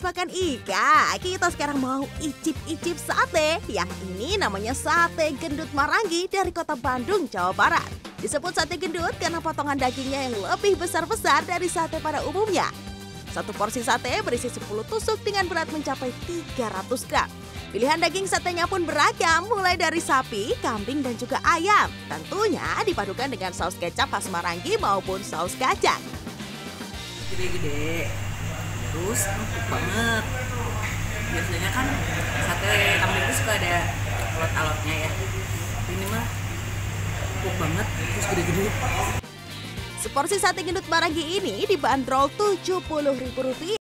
habis makan ikan, kita sekarang mau icip-icip sate. Yang ini namanya sate gendut Maranggi dari kota Bandung, Jawa Barat. Disebut sate gendut karena potongan dagingnya yang lebih besar-besar dari sate pada umumnya. Satu porsi sate berisi 10 tusuk dengan berat mencapai 300 gram. Pilihan daging satenya pun beragam, mulai dari sapi, kambing, dan juga ayam. Tentunya dipadukan dengan saus kecap khas Maranggi maupun saus kacang. Gede-gede, terus empuk banget. Biasanya kan sate kambing itu suka ada alot-alotnya ya. Ini mah empuk banget, terus gede-gede. Seporsi sate gendut Maranggi ini dibanderol Rp70.000.